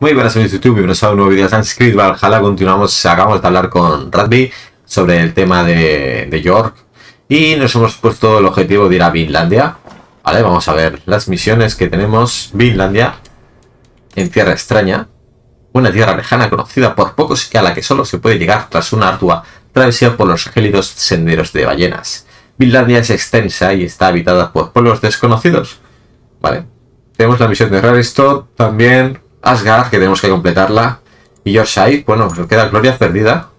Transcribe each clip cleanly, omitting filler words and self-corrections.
Muy buenas amigos de YouTube, bienvenidos a un nuevo video de Assassin's Creed Valhalla. Continuamos, acabamos de hablar con Radby sobre el tema de York. Y nos hemos puesto el objetivo de ir a Vinlandia. Vale, vamos a ver las misiones que tenemos. Vinlandia, en tierra extraña. Una tierra lejana conocida por pocos y a la que solo se puede llegar tras una ardua travesía por los gélidos senderos de ballenas. Vinlandia es extensa y está habitada por pueblos desconocidos. Vale, tenemos la misión de Radby también. Asgard, que tenemos que completarla. Y York, bueno, nos queda Gloria perdida.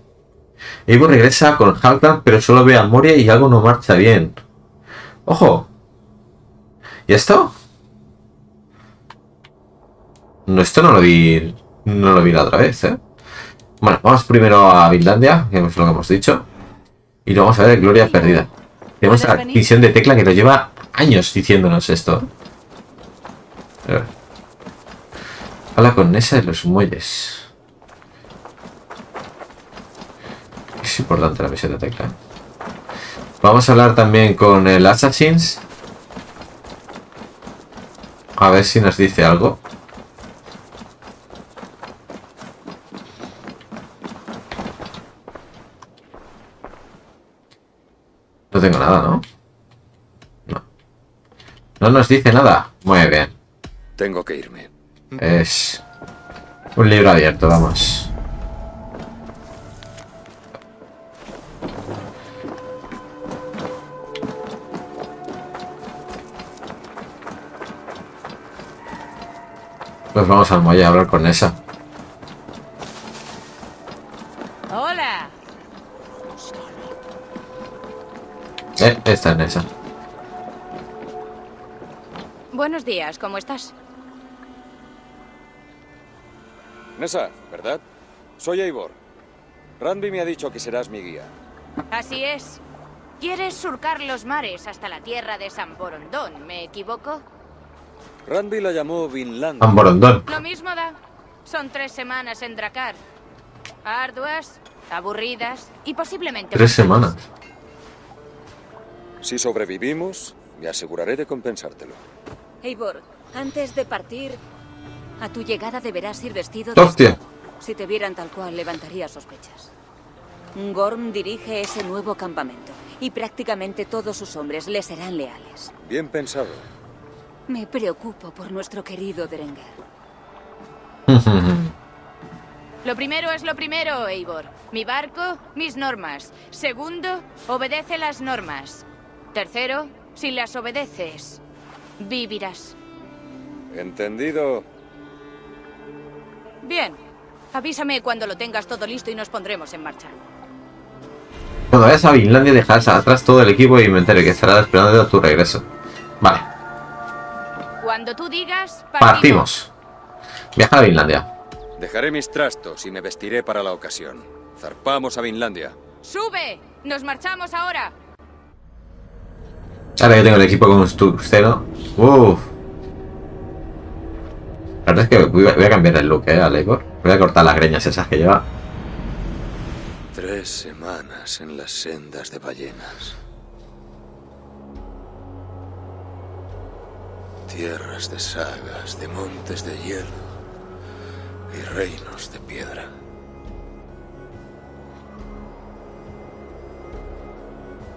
Eivor regresa con Haldan, pero solo ve a Moria y algo no marcha bien. ¡Ojo! ¿Y esto? No, esto no lo vi. No lo vi la otra vez, ¿eh? Bueno, vamos primero a Vinlandia, que es lo que hemos dicho. Y luego vamos a ver Gloria perdida. Tenemos la misión de tecla que nos lleva años diciéndonos esto. A ver. Habla con Nessa en los muelles. Es importante la misión de tecla. Vamos a hablar también con el Assassin's. A ver si nos dice algo. No tengo nada, ¿no? No. No nos dice nada. Muy bien. Tengo que irme. Es un libro abierto, vamos. Pues vamos al muelle a hablar con esa. Hola. Esta es Nessa. Buenos días, ¿cómo estás? Nessa, ¿verdad? Soy Eivor. Randvi me ha dicho que serás mi guía. Así es. ¿Quieres surcar los mares hasta la tierra de San Borondón? ¿Me equivoco? Randvi la llamó Vinlandia. San Borondón. Lo mismo da. Son 3 semanas en Dracar. Arduas, aburridas y posiblemente... 3 semanas. Si sobrevivimos, me aseguraré de compensártelo. Eivor, antes de partir... A tu llegada deberás ir vestido de... ¡Hostia! Si te vieran tal cual, levantaría sospechas. Gorm dirige ese nuevo campamento y prácticamente todos sus hombres le serán leales. Bien pensado. Me preocupo por nuestro querido Drengar. Lo primero es lo primero, Eivor. Mi barco, mis normas. Segundo, obedece las normas. Tercero, si las obedeces, vivirás. Entendido. Bien, avísame cuando lo tengas todo listo y nos pondremos en marcha. Cuando vayas a Vinlandia dejarás atrás todo el equipo e inventario que estará esperando a tu regreso. Vale. Cuando tú digas, partimos. Viaja a Vinlandia. Dejaré mis trastos y me vestiré para la ocasión. Zarpamos a Vinlandia. ¡Sube! ¡Nos marchamos ahora! Ahora que tengo el equipo con Stustero. ¡Uf! La verdad es que voy a cambiar el look, a Eivor. Voy a cortar las greñas esas que lleva. 3 semanas en las sendas de ballenas. Tierras de sagas, de montes de hielo y reinos de piedra.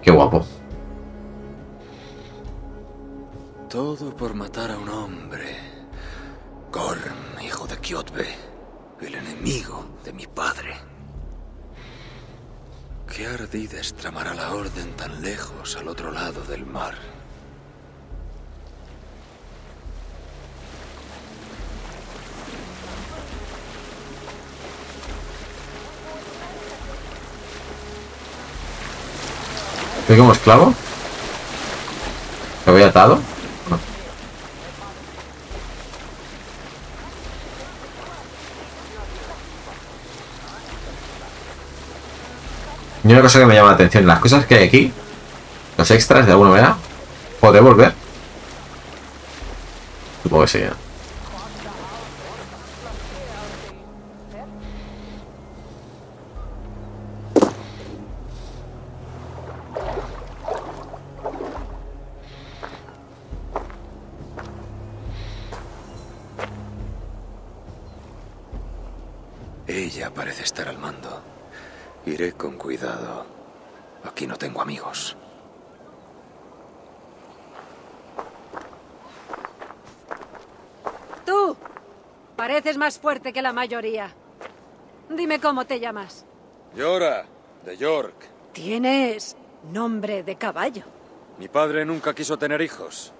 Qué guapo. Todo por matar a un hombre. Gorm, hijo de Kiotbe, el enemigo de mi padre. ¿Qué ardides tramará la orden tan lejos al otro lado del mar? ¿Estoy como esclavo? ¿Me voy atado? Y una cosa que me llama la atención, las cosas que hay aquí, los extras de alguna manera, ¿puedo devolver? Supongo que sí, ¿no? Ella parece estar al mando. Iré con cuidado. Aquí no tengo amigos. Tú pareces más fuerte que la mayoría. Dime cómo te llamas. Jora, de York. Tienes nombre de caballo. Mi padre nunca quiso tener hijos.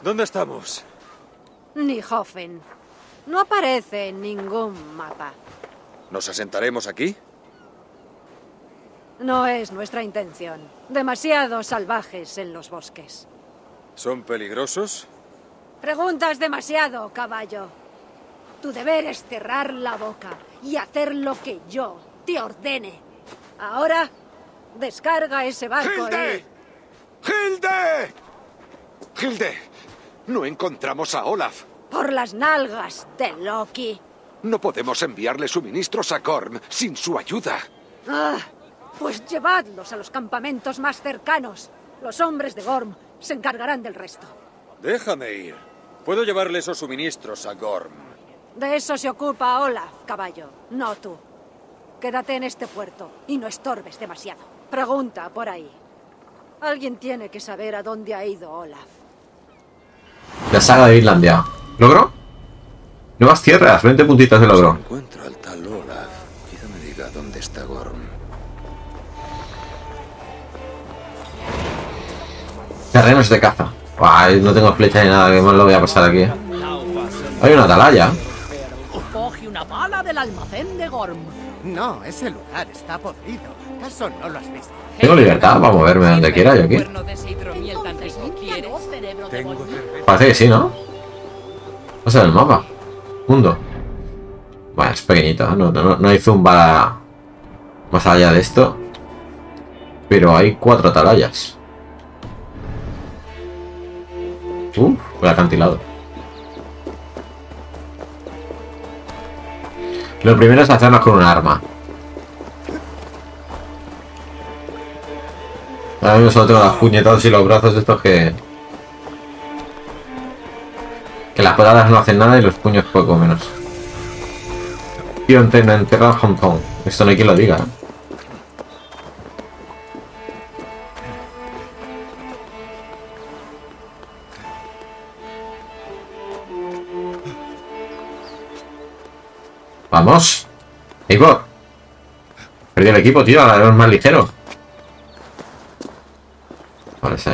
¿Dónde estamos? Niehofen. No aparece en ningún mapa. ¿Nos asentaremos aquí? No es nuestra intención. Demasiado salvajes en los bosques. ¿Son peligrosos? Preguntas demasiado, caballo. Tu deber es cerrar la boca y hacer lo que yo te ordene. Ahora, descarga ese barco. ¡Hilde! Y... ¡Hilde! ¡Hilde! No encontramos a Olaf. Por las nalgas de Loki. No podemos enviarle suministros a Gorm sin su ayuda. Ah, pues llevadlos a los campamentos más cercanos. Los hombres de Gorm se encargarán del resto. Déjame ir. Puedo llevarle esos suministros a Gorm. De eso se ocupa Olaf, caballo, no tú. Quédate en este puerto y no estorbes demasiado. Pregunta por ahí. Alguien tiene que saber a dónde ha ido Olaf. La saga de Vinlandia. ¿Logro? Nuevas tierras, 20 puntitas de logro. Si encuentro al tal Olaf, quizá me diga dónde está Gorm. Terrenos de caza. Buah, no tengo flecha ni nada, que más lo voy a pasar aquí. Hay una atalaya. Coge una pala del almacén de Gorm. No, ese lugar está podrido. ¿Acaso no lo has visto? Tengo libertad para moverme donde quiera yo aquí. Parece que sí, ¿no? Pasa el mapa. Mundo. Bueno, es pequeñito. No hay zumba más allá de esto. Pero hay 4 atalayas. El acantilado. Lo primero es hacernos con un arma. Ahora mismo solo tengo las puñetadas y los brazos estos que las patadas no hacen nada y los puños poco menos. Tío, enterrado Hong Kong. Esto no hay quien lo diga, ¿eh? Vamos, Eivor. Perdí el equipo, tío. Ahora es más ligero. Vale, sí.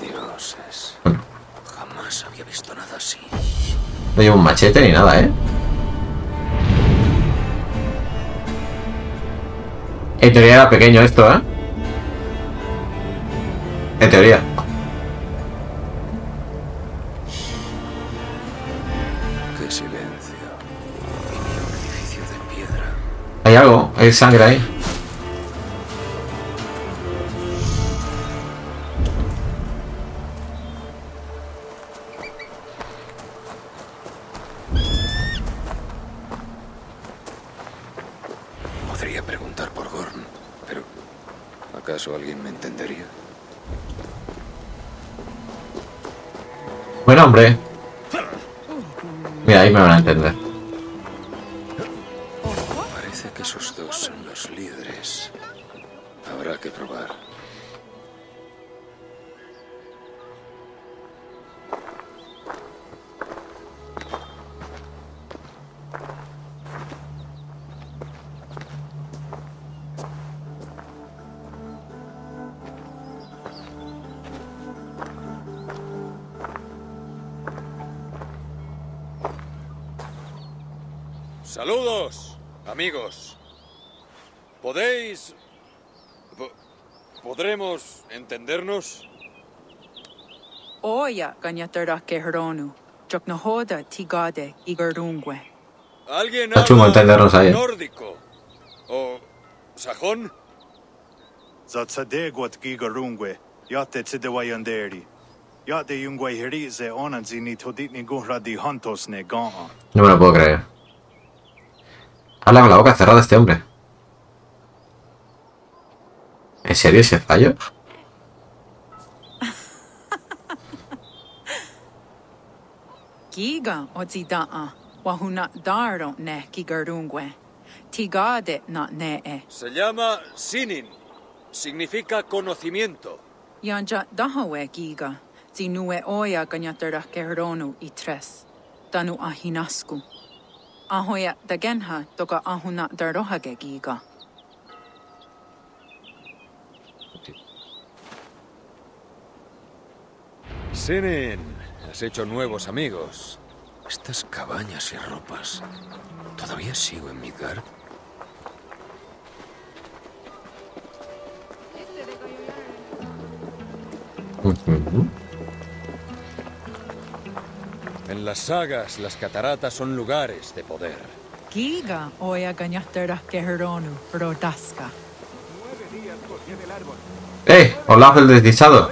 Dioses. Bueno. Jamás había visto nada así. No llevo un machete ni nada, ¿eh? En teoría era pequeño esto, ¿eh? En teoría. Hay algo, hay sangre ahí. Podría preguntar por Gorm, pero ¿acaso alguien me entendería? Bueno, hombre. Mira, ahí me van a entender. Saludos, amigos. ¿Podremos entendernos? ¿Alguien habla nórdico o sajón? No me lo puedo creer. Habla con la boca cerrada este hombre. ¿En serio ese fallo? Kiga otzidaa, wahuna daro ne kigarungue. Tigade na nee. Se llama Sinin. Significa conocimiento. Yanja dahawe Kiga. Zinue oya kanyatara keronu y tres. Tanu ahinasku. Ahoya dagenha toka ahuna darohage Kiga. Sinin, has hecho nuevos amigos. Estas cabañas y ropas. ¿Todavía sigo en Midgard? En las sagas, las cataratas son lugares de poder. Kiga oya gañasteras keheronu, rotasca. 9 días cogí del árbol. Olaf el desdichado.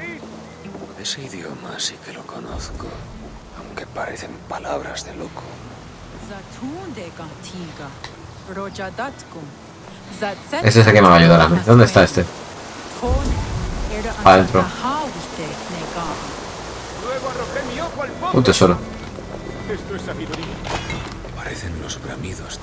Ese idioma sí que lo conozco, aunque parecen palabras de loco. Ese es el que me va a ayudar a mí. ¿Dónde está este? Adentro. Un tesoro. Esto es sabiduría. Parecen los bramidos.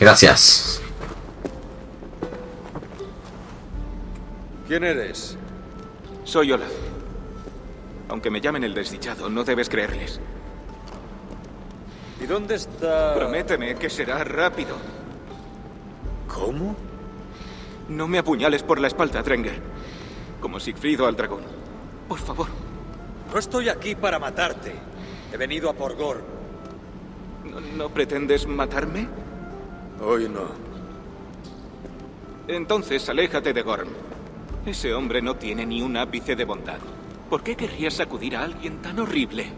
Gracias. ¿Quién eres? Soy Olaf. Aunque me llamen el desdichado, no debes creerles. ¿Y dónde está...? Prométeme que será rápido. ¿Cómo? No me apuñales por la espalda, Drengar. Como Sigfrido al dragón. Por favor. No estoy aquí para matarte. He venido a por Gorm. ¿No pretendes matarme? Hoy no. Entonces, aléjate de Gorm. Ese hombre no tiene ni un ápice de bondad. ¿Por qué querrías sacudir a alguien tan horrible?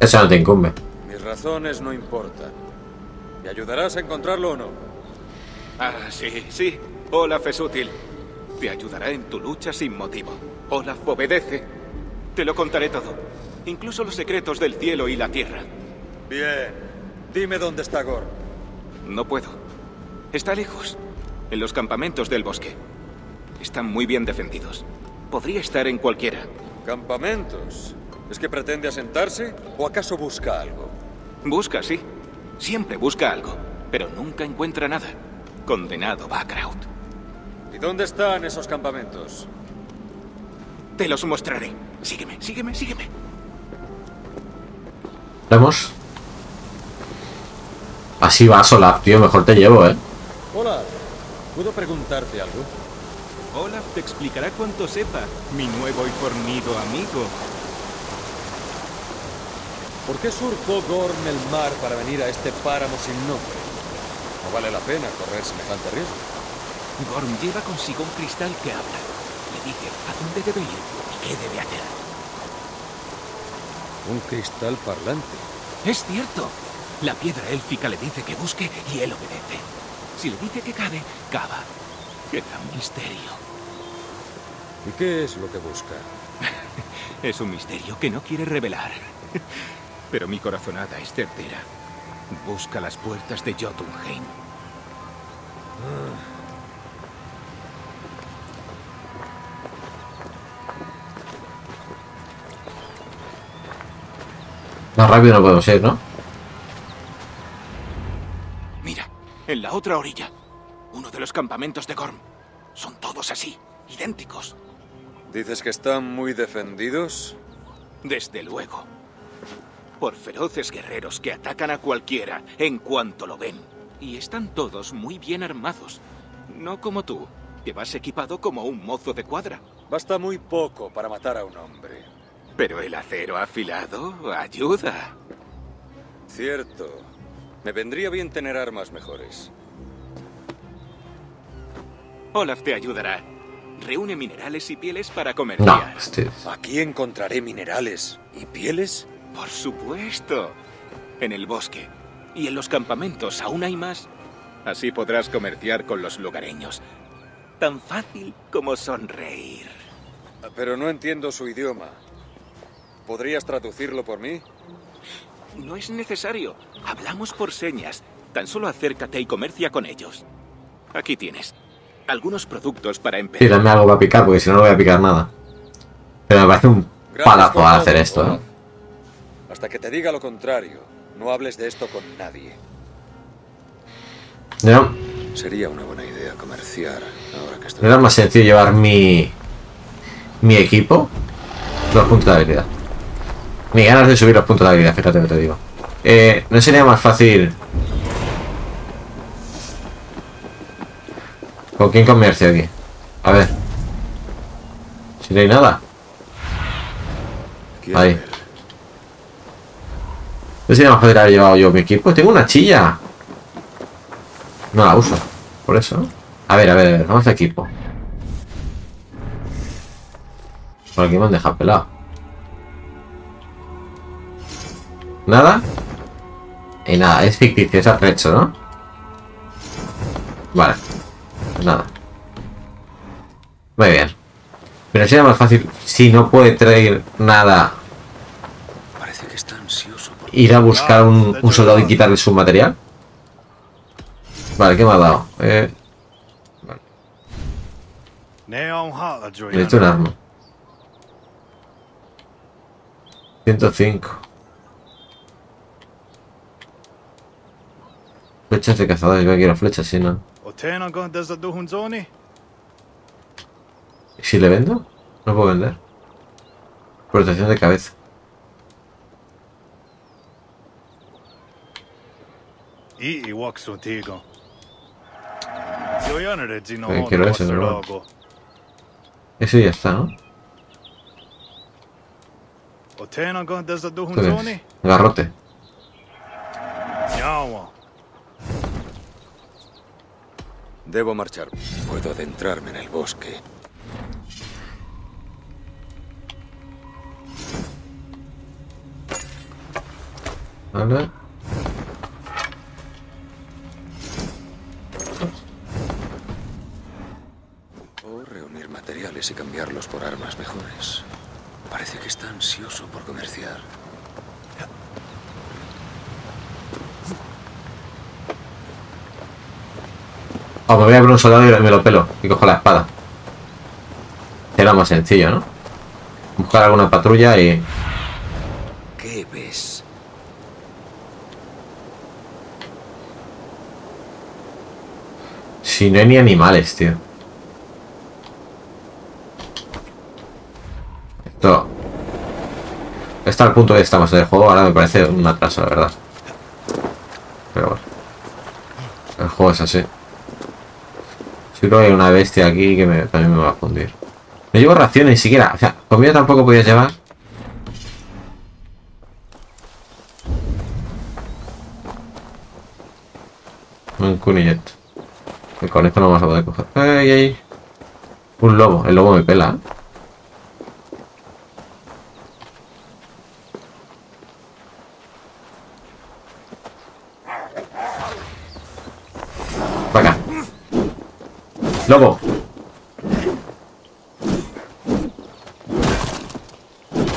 Eso no te incumbe. Mis razones no importan. ¿Me ayudarás a encontrarlo o no? Ah, sí, sí. Olaf es útil. Te ayudará en tu lucha sin motivo. Olaf obedece. Te lo contaré todo, incluso los secretos del cielo y la tierra. Bien, dime dónde está Gorm. No puedo. Está lejos, en los campamentos del bosque. Están muy bien defendidos. Podría estar en cualquiera. ¿Campamentos? ¿Es que pretende asentarse o acaso busca algo? Busca, sí. Siempre busca algo, pero nunca encuentra nada. Condenado Background. ¿Y dónde están esos campamentos? Te los mostraré. Sígueme, sígueme, sígueme. Vamos. Así vas, Olaf, tío. Mejor te llevo, Olaf, ¿puedo preguntarte algo? Olaf te explicará cuanto sepa, mi nuevo y fornido amigo. ¿Por qué surcó Gorm el mar para venir a este páramo sin nombre? No vale la pena correr semejante riesgo. Gorm lleva consigo un cristal que habla. Le dije, ¿a dónde debe ir? ¿Y qué debe hacer? Un cristal parlante. Es cierto. La piedra élfica le dice que busque y él obedece. Si le dice que cabe, cava. Queda un misterio. ¿Y qué es lo que busca? Es un misterio que no quiere revelar. Pero mi corazonada es certera. Busca las puertas de Jotunheim. Más rápido no podemos ir, ¿no? Mira, en la otra orilla. Uno de los campamentos de Gorm. Son todos así, idénticos. ¿Dices que están muy defendidos? Desde luego. Por feroces guerreros que atacan a cualquiera en cuanto lo ven. Y están todos muy bien armados. No como tú, que vas equipado como un mozo de cuadra. Basta muy poco para matar a un hombre. Pero el acero afilado ayuda. Cierto. Me vendría bien tener armas mejores. Olaf te ayudará. Reúne minerales y pieles para comerciar. ¿Aquí encontraré minerales y pieles? Por supuesto. En el bosque. Y en los campamentos aún hay más. Así podrás comerciar con los lugareños. tan fácil como sonreír. Pero no entiendo su idioma. ¿Podrías traducirlo por mí? No es necesario. Hablamos por señas. Tan solo acércate y comercia con ellos. Aquí tienes. Algunos productos para empezar. Sí, dame algo para picar, porque si no, no voy a picar nada. Pero me parece un palazo a hacer esto, ¿eh? Hasta que te diga lo contrario, no hables de esto con nadie. ¿No? Sería una buena idea comerciar ahora que estoy... ¿No era más sencillo llevar mi equipo? Los puntos de habilidad. Ni ganas de subir los puntos de habilidad, fíjate lo que te digo. ¿No sería más fácil...? ¿Con quién comercio aquí? A ver. Si no hay nada. Ahí. No sería más fácil haber llevado yo mi equipo. Tengo una chilla. No la uso. Por eso. A ver. Vamos a equipo. Por aquí me han dejado pelado. Nada. Y nada. Es ficticio. Es atrecho, ¿no? Vale. Pues nada. Muy bien. Pero sería más fácil si no puede traer nada. Parece que está ansioso. Ir a buscar un soldado y quitarle su material. Vale, ¿qué me ha dado? Vale. Le he hecho un arma. 105. Flechas de cazadores. Yo quiero flechas, sí, ¿no? ¿Y si le vendo? No puedo vender. Protección de cabeza. Quiero eso, ¿no? Eso ya está, ¿no? Garrote. Debo marchar. Puedo adentrarme en el bosque. Vale. O reunir materiales y cambiarlos por armas mejores. Parece que está ansioso por comerciar. Oh, me voy a ver un soldado y me lo pelo. Y cojo la espada. Será más sencillo, ¿no? Buscar alguna patrulla y... ¿Qué ves? Si no hay ni animales, tío. Esto al punto de estamos del juego ahora me parece un atraso, la verdad. Pero bueno. El juego es así. Sí, creo que hay una bestia aquí que también me va a fundir. No llevo raciones ni siquiera. O sea, comida tampoco podías llevar. Un cunillet. Que con esto no vamos a poder coger. ¡Ay, ay! Un lobo. El lobo me pela, ¿eh? Para acá. Lobo.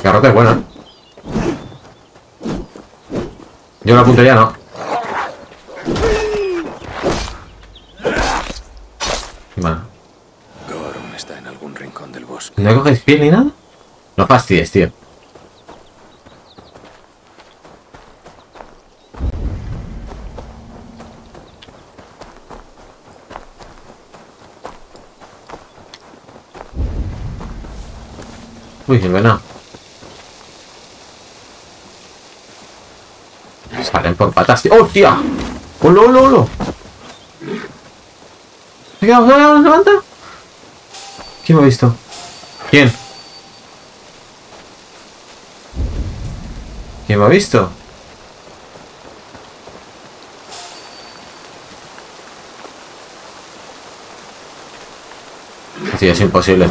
Garrote es buena. Yo la puntería no. Gorm está en algún rincón del bosque. ¿No coges pie ni nada? No fastidies, tío. Uy, el venado. Salen por patas, tío. ¡Hostia! ¡Holo! ¿Se quedó sola? ¿Se levanta? ¿Quién me ha visto? ¿Quién? ¿Quién me ha visto? Sí, es imposible.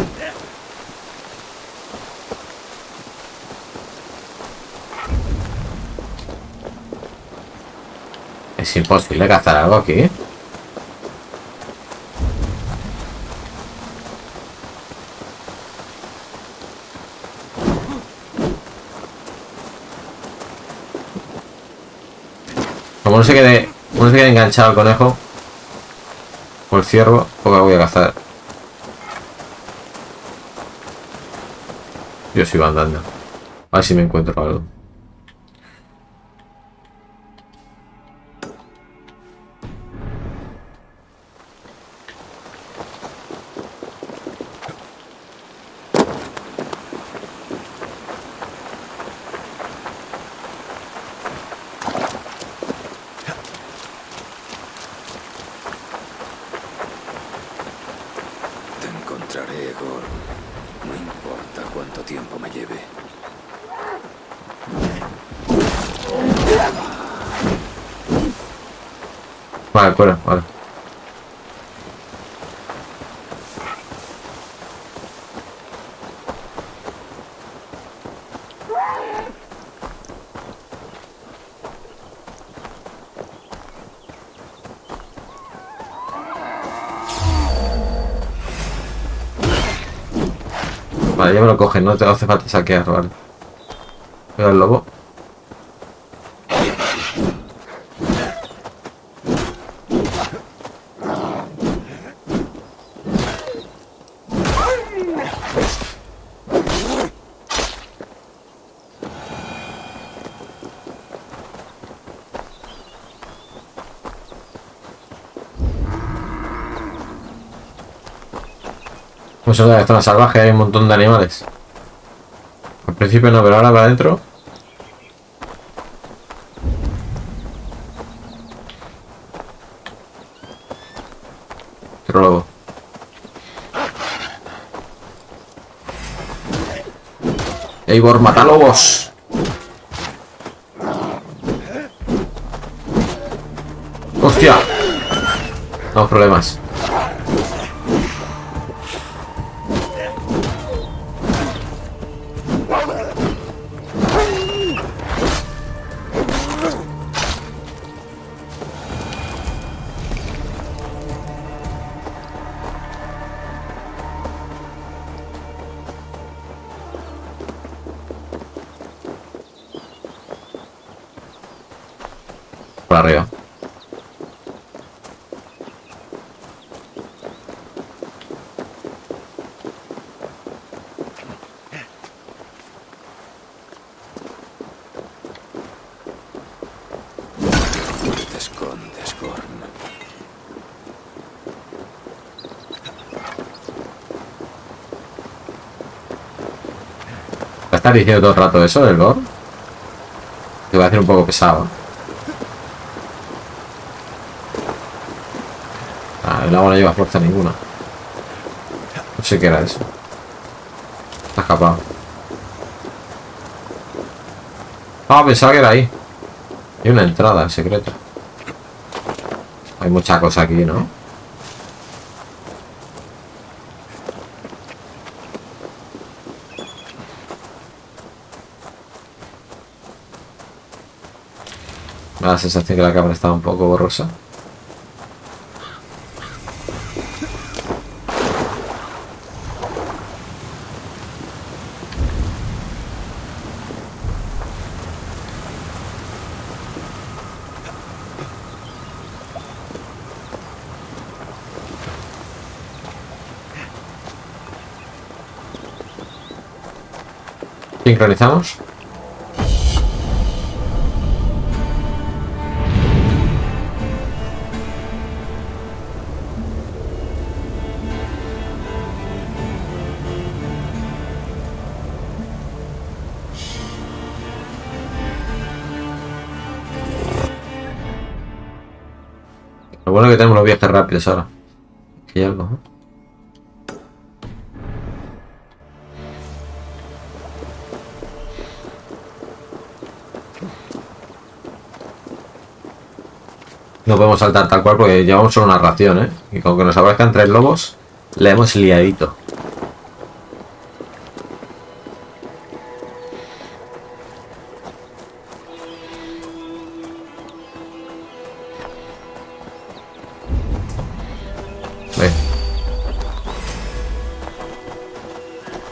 Es imposible cazar algo aquí. Como no se quede enganchado el conejo o el ciervo, porque lo voy a cazar. Yo sigo andando. A ver si me encuentro algo. Vale, fuera, vale. Vale, ya me lo cogen, no te hace falta saquear, vale. Cuidado el lobo. Eso es la zona salvaje, hay un montón de animales. Al principio no, pero ahora va adentro. Otro lobo. Eivor, mata lobos. ¡Hostia! No, problemas. Arriba. Te escondes, Gorm. ¿Va a estar diciendo todo el rato eso del Gorm? Te va a hacer un poco pesado. El agua no lleva fuerza ninguna. No sé qué era eso. Está escapado. Ah, pensaba que era ahí. Hay una entrada secreta. Hay mucha cosa aquí, ¿no? Me da la sensación que la cámara estaba un poco borrosa. Sincronizamos. Lo bueno es que tenemos los viajes rápidos ahora. Aquí hay algo, ¿eh? No podemos saltar tal cual porque llevamos solo una ración, ¿eh? Y con que nos aparezcan 3 lobos, le hemos liadito. Ven.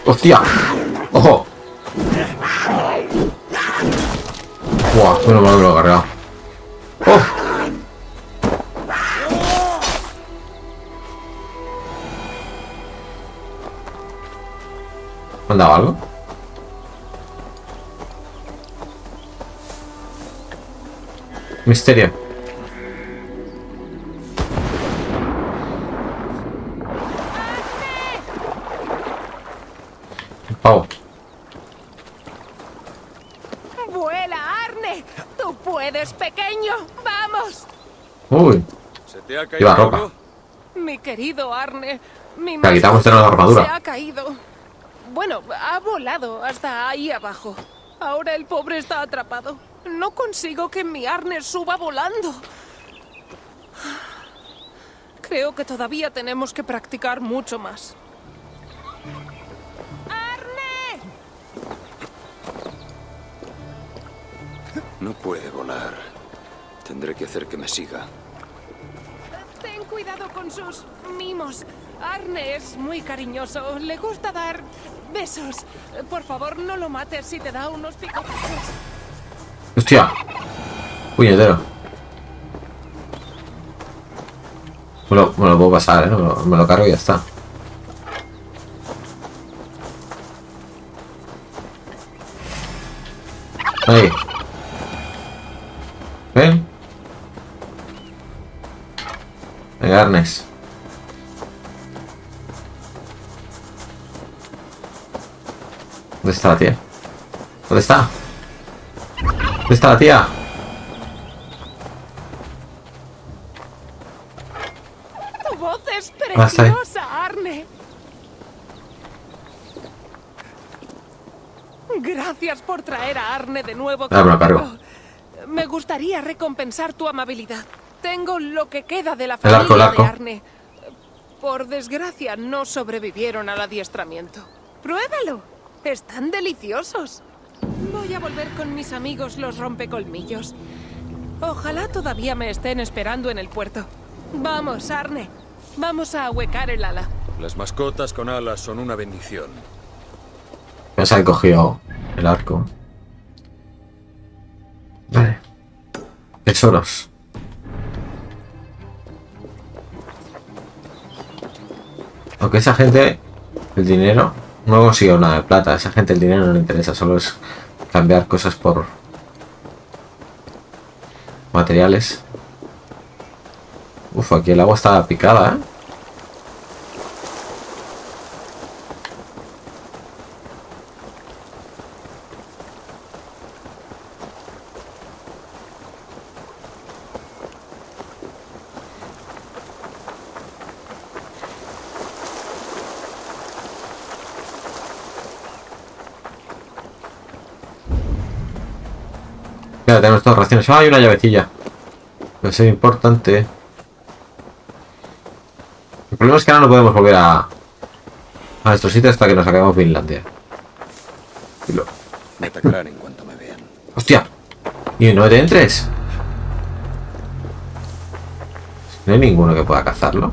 ¡Hostia! ¡Ojo! ¡Buah! Bueno, me lo he cargado. ¡Oh! ¿Me han dado algo? Misterio. El pavo. ¡Vuela, Arne! ¡Tú puedes, pequeño! ¡Vamos! ¡Uy! ¿Se te ha caído? Lleva ropa. ¿Algo? Mi querido Arne, mi la quitamos de la armadura. Se ha caído. Bueno, ha volado hasta ahí abajo. Ahora el pobre está atrapado. No consigo que mi Arne suba volando. Creo que todavía tenemos que practicar mucho más. ¡Arne! No puede volar. Tendré que hacer que me siga. Ten cuidado con sus mimos. Arne es muy cariñoso. Le gusta dar besos. Por favor, no lo mates si te da unos picotazos. ¡Hostia! ¡Puñetero! Me lo puedo pasar, ¿eh? Me lo cargo y ya está. Ahí. ¿Ven? Venga, Arnes. ¿Dónde está la tía? ¿Dónde está? ¿Dónde está la tía? Tu voz es preciosa, Arne. Gracias por traer a Arne de nuevo. Me gustaría recompensar tu amabilidad. Tengo lo que queda de la familia de Arne. Por desgracia, no sobrevivieron al adiestramiento. ¡Pruébalo! ¡Están deliciosos! Voy a volver con mis amigos los rompecolmillos. Ojalá todavía me estén esperando en el puerto. Vamos, Arne. Vamos a ahuecar el ala. Las mascotas con alas son una bendición. Ya se ha cogido el arco. Vale. Tesoros. Aunque esa gente, el dinero... No consigo nada de plata. A esa gente el dinero no le interesa. Solo es cambiar cosas por materiales. Uf, aquí el agua está picada, ¿eh? Tenemos todas raciones. Ah, y una llavecilla. Eso es importante. El problema es que ahora no podemos volver a nuestro sitio hasta que nos acabemos Vinlandia. Me atacarán en cuanto me vean. ¡Hostia! Y no te entres. No hay ninguno que pueda cazarlo.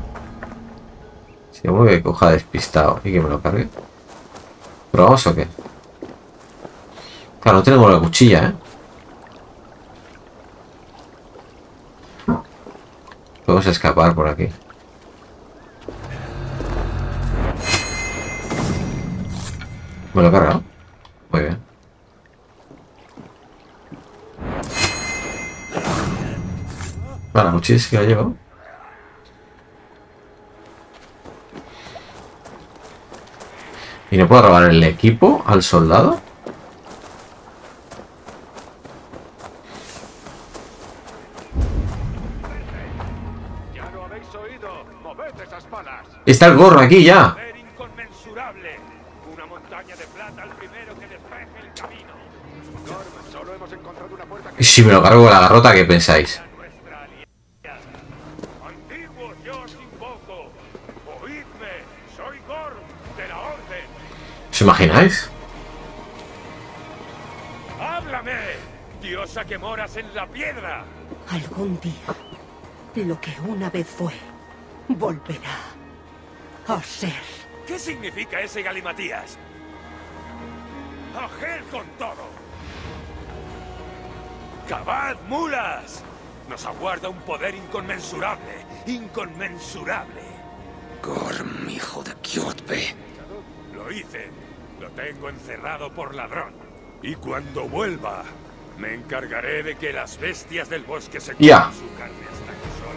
Si uno que coja despistado y que me lo cargue. ¿Probamos o qué? Claro, no tenemos la cuchilla, ¿eh? Podemos escapar por aquí. ¿Me lo he cargado? Muy bien. Bueno, muchísimo que lo llevo. ¿Y no puedo robar el equipo al soldado? Está el gorro aquí ya. Una montaña de plata al primero que despeje el camino. Gorm, solo hemos encontrado una puerta que... Si me lo cargo con la garrota, ¿qué pensáis? Antiguo yo os invoco. Oídme, soy Gorm de la orden. ¿Os imagináis? Háblame, diosa que moras en la piedra. Algún día, lo que una vez fue, volverá. Oh, ser. ¿Qué significa ese galimatías? ¡Agel con todo! ¡Cavad, mulas! Nos aguarda un poder inconmensurable. ¡Inconmensurable! Gorm, hijo de Kiotbe. Lo hice. Lo tengo encerrado por ladrón. Y cuando vuelva, me encargaré de que las bestias del bosque se coman su carne hasta que solo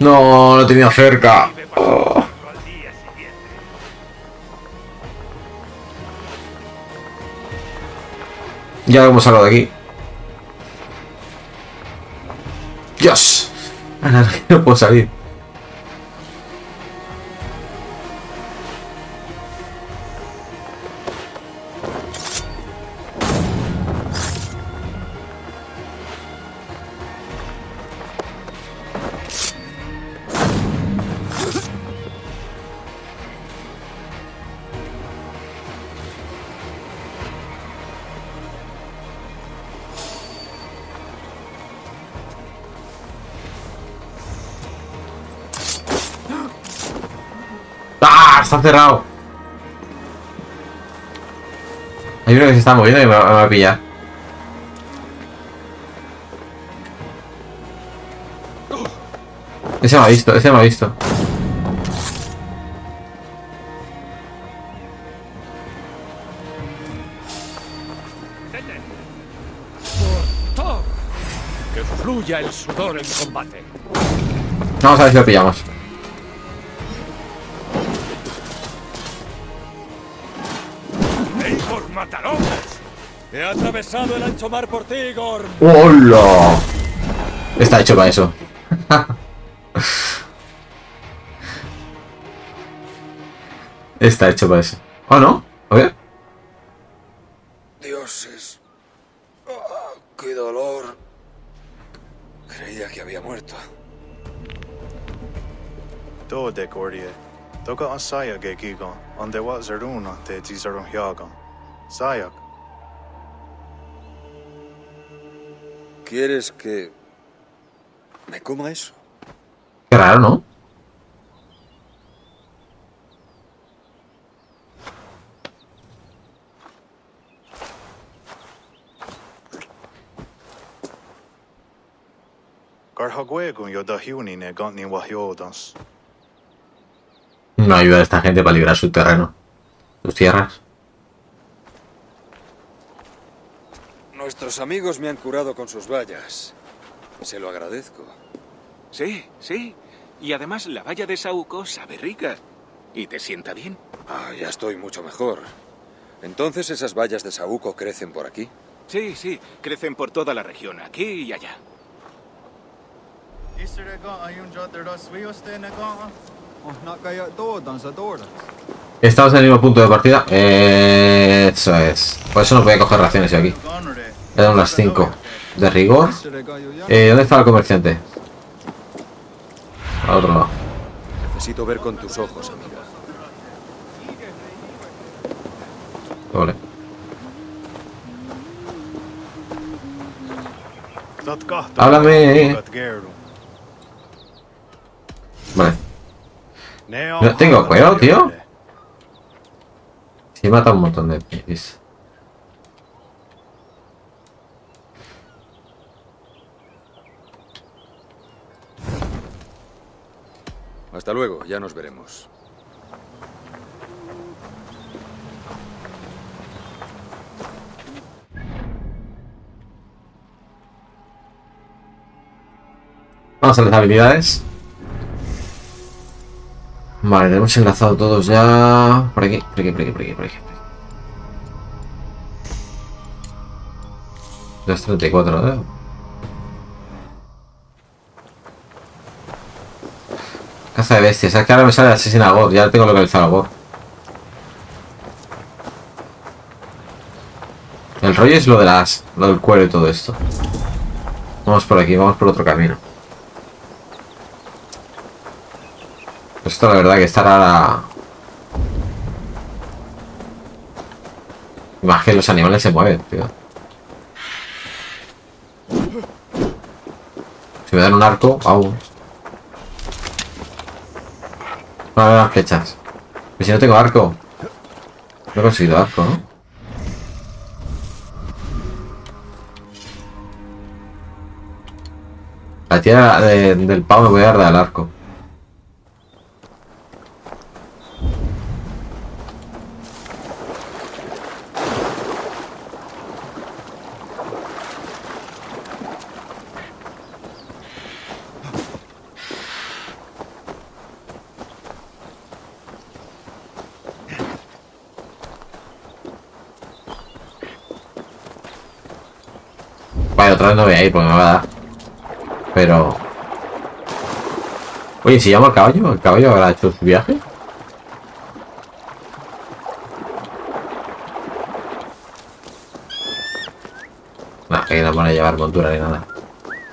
quede. No, lo tenía cerca. Oh. Ya lo hemos hablado de aquí. ¡Dios! No puedo salir. Está cerrado. Hay uno que se está moviendo y me va a pillar. Ese me ha visto, ese me ha visto. Que fluya el sudor en combate. Vamos a ver si lo pillamos. He atravesado el ancho mar por ti, Gorm. ¡Hola! Está hecho para eso. Está hecho para eso. ¿Ah, no? A ver. Dioses. Oh, ¡qué dolor! Creía que había muerto. Todo de cordia. Toca a Saya que Kigo, donde va a ser uno de Tizaron Hyago. Saya. ¿Quieres que me coma eso? Qué raro, ¿no? No ayuda a esta gente para librar su terreno, sus tierras. Nuestros amigos me han curado con sus vallas. Se lo agradezco. Sí, sí. Y además la valla de Sauco sabe rica. ¿Y te sienta bien? Ah, ya estoy mucho mejor. ¿Entonces esas vallas de Sauco crecen por aquí? Sí, sí. Crecen por toda la región, aquí y allá. Estamos en el mismo punto de partida. Eso es. Por eso no podía coger raciones yo aquí. Eran las 5 de rigor. ¿Dónde está el comerciante? Al otro lado. Necesito ver con tus ojos, amiga. Vale. Háblame. Vale. No tengo cuero, tío. Si mata un montón de pies. Hasta luego, ya nos veremos. Vamos a las habilidades. Vale, lo hemos enlazado todos ya. Por aquí, por aquí, por aquí, por aquí, por aquí. 234, ¿no? Caza de bestias, es que ahora me sale el asesino Gorm, ya tengo localizado a Gorm. El rollo es lo de las, lo del cuero y todo esto. Vamos por aquí, vamos por otro camino. Esto la verdad que estará la... Más que los animales se mueven, tío. Si me dan un arco, aún. Para ver las flechas. Pero si no tengo arco. No he conseguido arco, ¿no? La tira del pavo me voy a dar al arco. Vale, otra vez no voy a ir porque me va a dar. Pero... Oye, si llamo al caballo, ¿el caballo habrá hecho su viaje? Nah, que no van a llevar montura ni nada.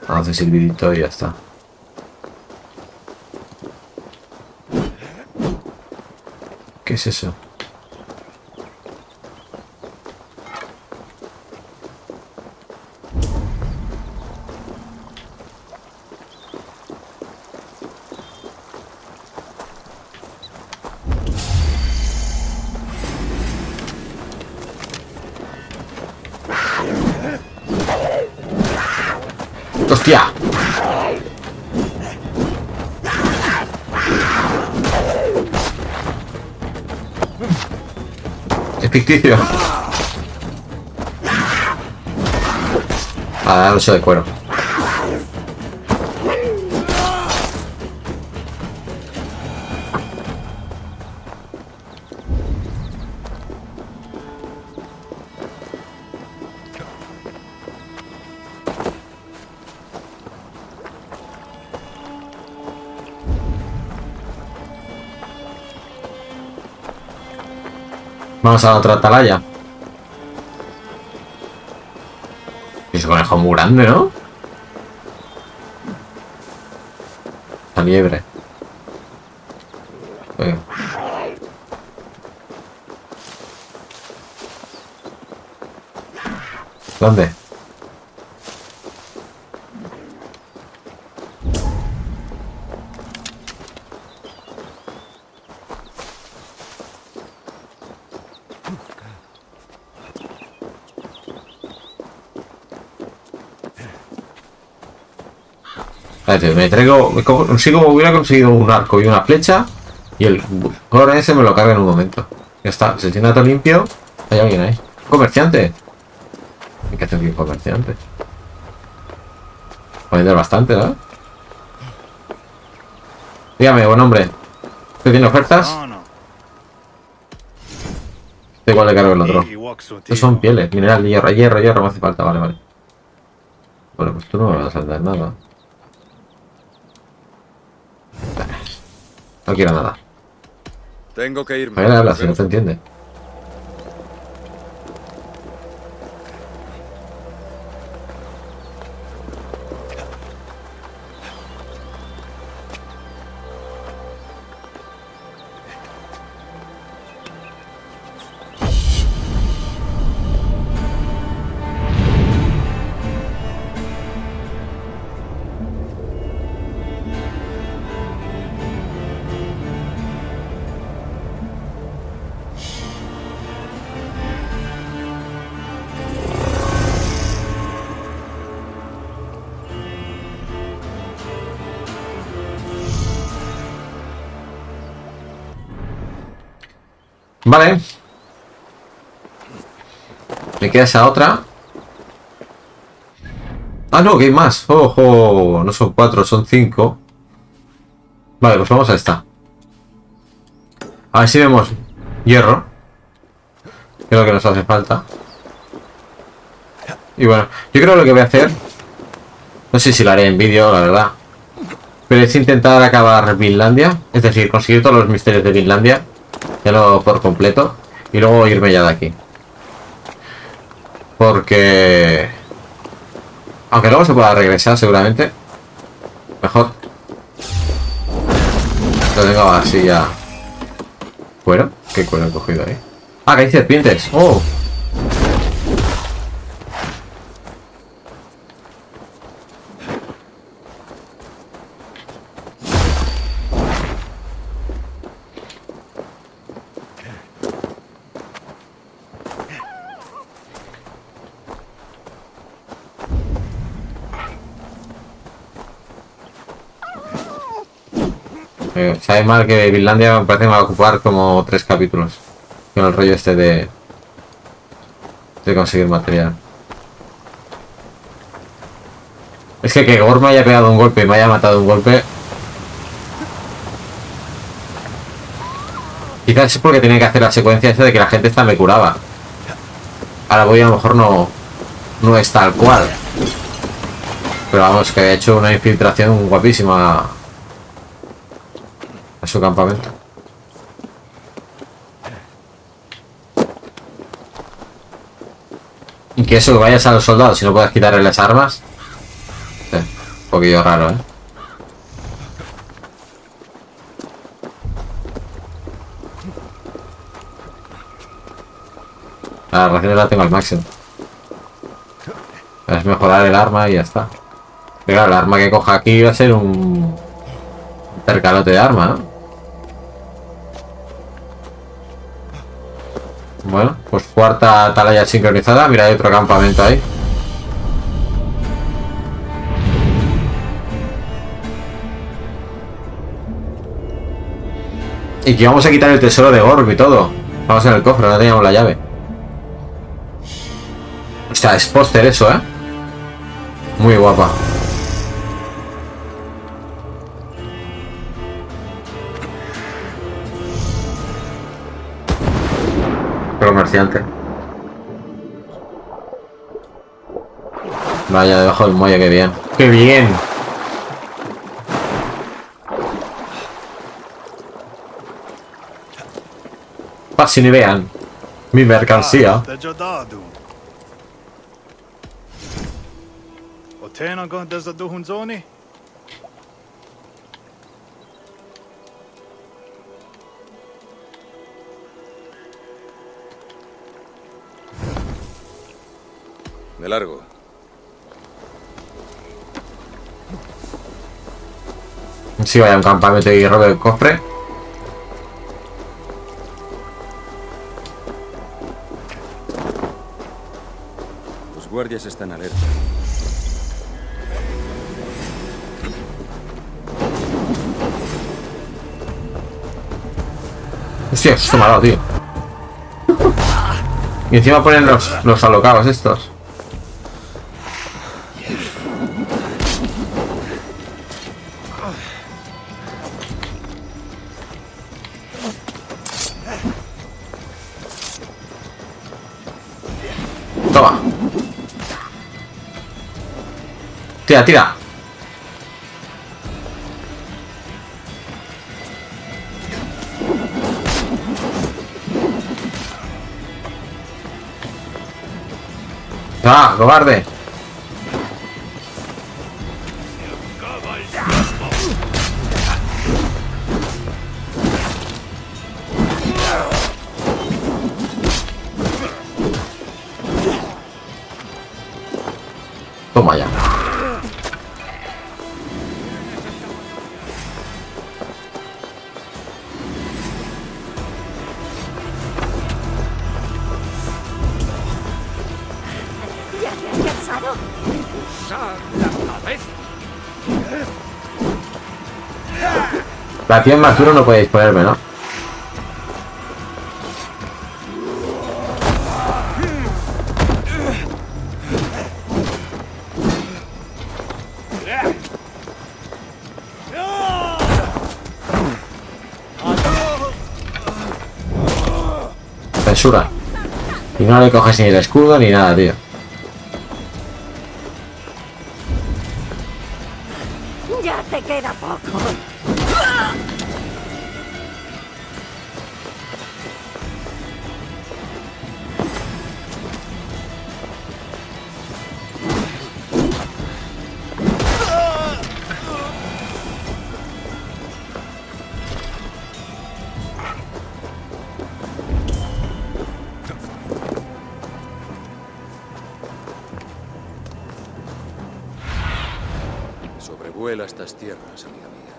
Vamos a hacer silbidito y ya está. ¿Qué es eso? ¡Hostia! Es ficticio. Ah, no soy de cuero. Vamos a la otra atalaya. Ese conejo muy grande, ¿no? La liebre. Oye. ¿Dónde? Me traigo, consigo como hubiera conseguido un arco y una flecha y el gorro ese me lo carga en un momento. Ya está, se tiene todo limpio. Hay alguien ahí. ¿Un comerciante? Hay que hacer un comerciante. Va a vender bastante, ¿no? Dígame, buen hombre. ¿Usted tiene ofertas? Este igual le cargo el otro. Estos son pieles, mineral, hierro, me hace falta, vale. Bueno, pues tú no me vas a dar nada. No quiero nada. Tengo que irme. A ver, habla, si no te entiende. Vale. Me queda esa otra. Ah, no, que hay más. Ojo, no son 4, son 5. Vale, pues vamos a esta. A ver si vemos hierro. Creo que nos hace falta. Y bueno, yo creo que lo que voy a hacer... No sé si lo haré en vídeo, la verdad. Pero es intentar acabar Vinlandia. Es decir, conseguir todos los misterios de Vinlandia. Ya lo por completo. Y luego irme ya de aquí. Porque... Aunque luego se pueda regresar seguramente. Mejor. Lo tengo así ya. ¿Cuero? ¿Qué cuero he cogido ahí? Ah, que hay serpientes. ¡Oh! Sabe mal que Vinlandia me parece que va a ocupar como 3 capítulos con el rollo este de conseguir material. Es que Gorm me haya pegado un golpe y me haya matado un golpe. Quizás es porque tenía que hacer la secuencia esa de que la gente esta me curaba. Ahora voy a lo mejor no es tal cual. Pero vamos, que había hecho una infiltración guapísima a su campamento. Y que eso, que vayas a los soldados y no puedas quitarle las armas. Un poquillo raro, ¿eh? Las raciones las tengo al máximo. Es mejorar el arma y ya está. Pero claro, el arma que coja aquí va a ser un percalote de arma, ¿no? Bueno, pues cuarta atalaya sincronizada. Mira, hay otro campamento ahí. Y que vamos a quitar el tesoro de Gorm y todo. Vamos en el cofre, no teníamos la llave. O sea, es póster eso, ¿eh? Muy guapa. Comerciante. Vaya, debajo del muelle, qué bien. ¡Qué bien! Pasen y vean mi mercancía. Me largo. Si vaya a un campamento y robe el cofre. Guardias están alerta. Hostia, esto malo, tío. Y encima ponen los alocados estos. Tira, tira. ¡Ah, cobarde! Toma ya. La tía más duro no podéis ponerme, ¿no? Censura. Y no le coges ni el escudo ni nada, tío. Ya te queda poco. Sobrevuela estas tierras, amiga mía.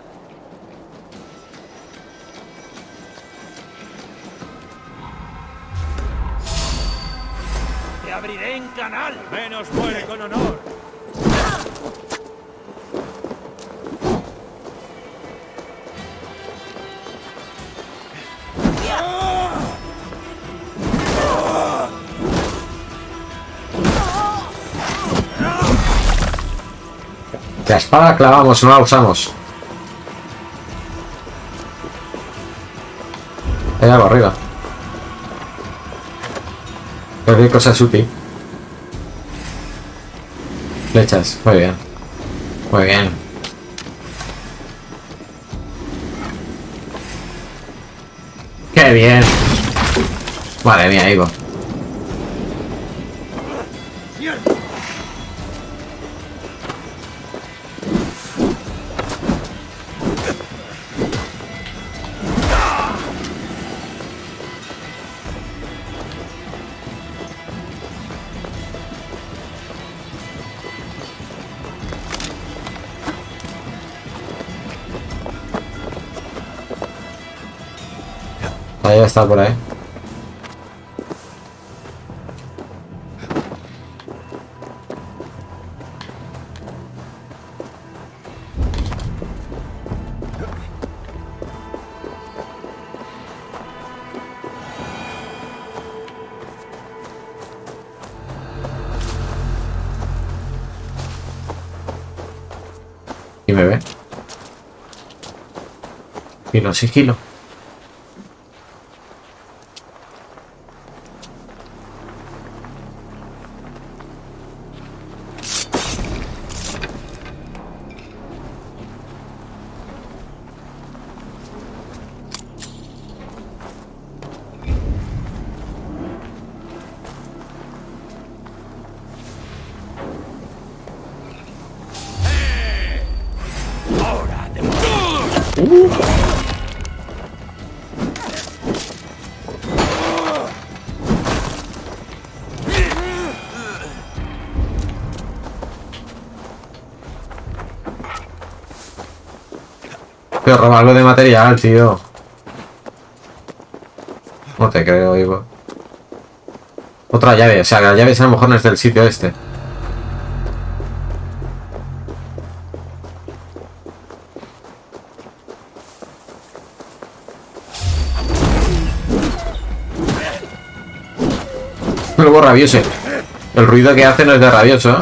Te abriré en canal. Menos muere con honor. La espada la clavamos, no la usamos. Hay algo arriba. Cualquier cosa es útil. Flechas, muy bien. Muy bien. ¡Qué bien! Madre mía, Eivor. Ya está por ahí. Y me ve. Y no sigilo. Pero robarlo de material, tío. No te creo, Ivo. Otra llave, o sea, las llaves a lo mejor no es del sitio este. Luego rabioso. El ruido que hace no es de rabioso, ¿eh?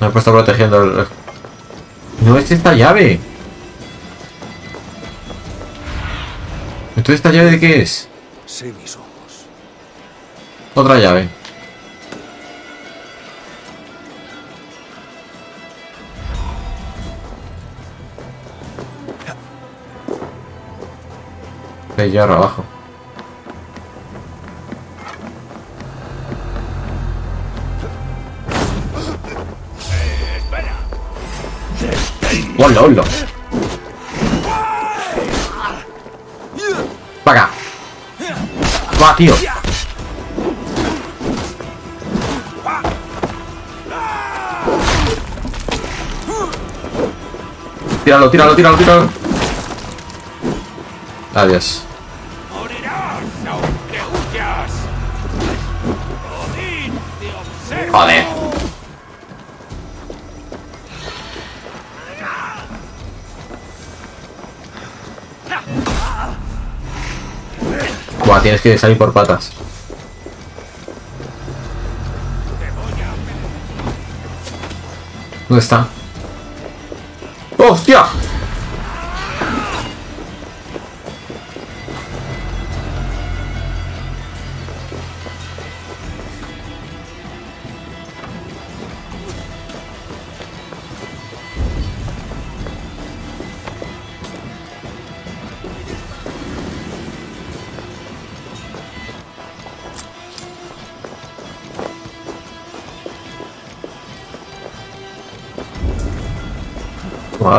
Me he puesto protegiendo el... No es esta llave. ¿Entonces esta llave de qué es? Sí, mis ojos. Otra llave. Hay Jora abajo. ¡Hola, hola! ¡Para acá! ¡Va, tío! ¡Tíralo, tíralo, tíralo, tíralo! Adiós. Joder. Buah, tienes que salir por patas. ¿Dónde está? ¡Hostia!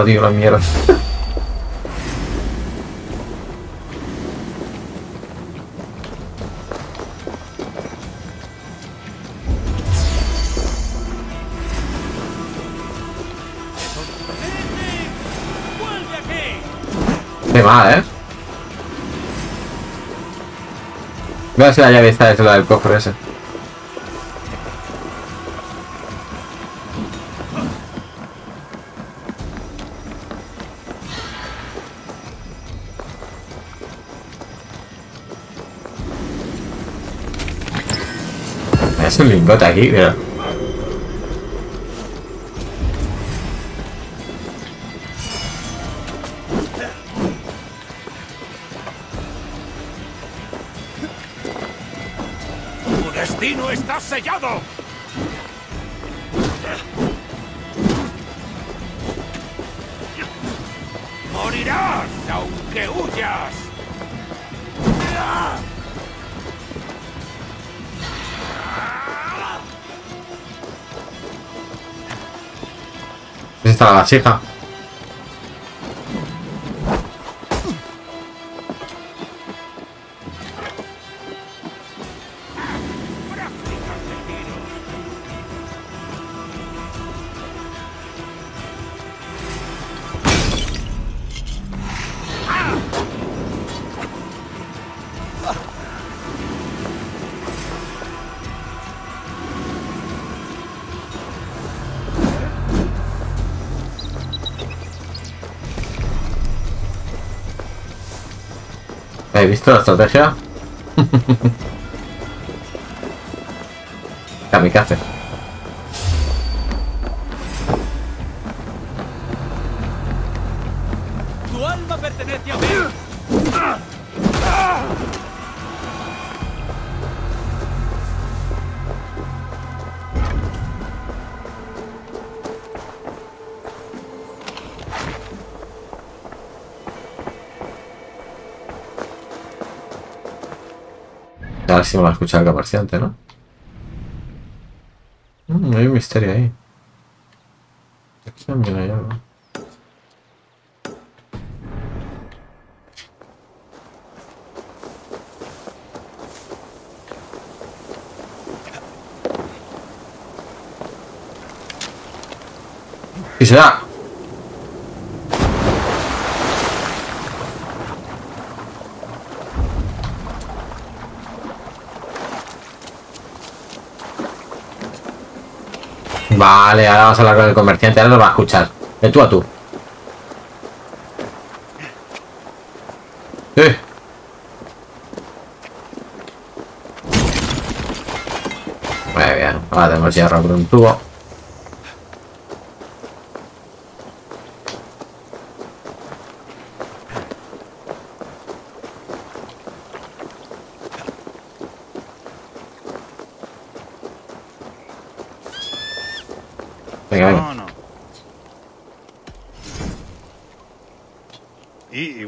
Tío, la mierda. Qué mal, ¿eh? Voy a ver si la llave está es la del cofre ese. Un lingote aquí, mira. destino está sellado. ¡Morirás aunque huyas! ¿Dónde está la chica? ¿He visto la estrategia? Kamikaze. Tu alma pertenece a mí. Ahora sí me va a escuchar el comerciante, ¿no? Hay un misterio ahí. Aquí también hay algo. ¿Qué será? Vale, ahora vamos a hablar con el comerciante, ahora nos va a escuchar. De tú a tú. Muy bien, ahora tenemos hierro por un tubo.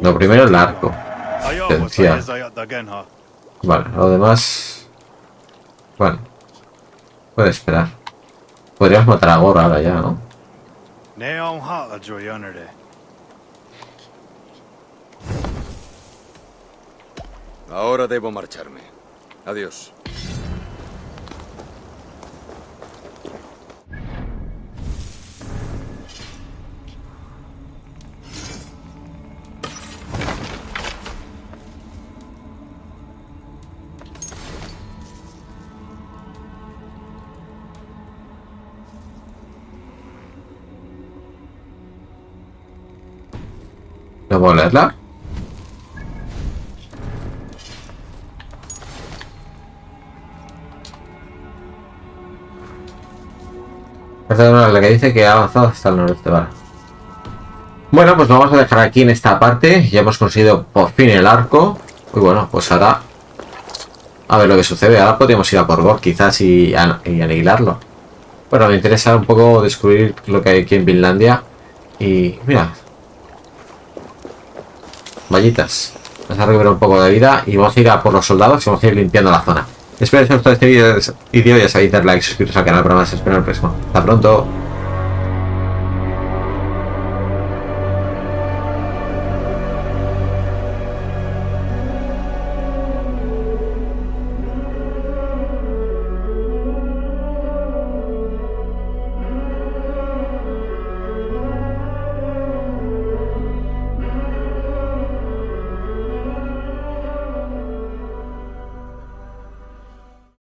Lo primero es el arco. Esencial. Vale, lo demás... Bueno. Puede esperar. Podríamos matar a Gorm ahora ya, ¿no? Ahora debo marcharme. Adiós. ¿No puedo leerla? Esta es la que dice que ha avanzado hasta el norte, vale. Bueno, pues lo vamos a dejar aquí en esta parte. Ya hemos conseguido por fin el arco. Y bueno, pues ahora... A ver lo que sucede. Ahora podríamos ir a por Gorm quizás y aniquilarlo. Bueno, me interesa un poco descubrir lo que hay aquí en Vinlandia. Y mira... Vallitas, vamos a recuperar un poco de vida y vamos a ir a por los soldados y vamos a ir limpiando la zona. Espero que os haya gustado este vídeo, ya sabéis, dar like, suscribiros al canal para más. Espero en el próximo. Hasta pronto.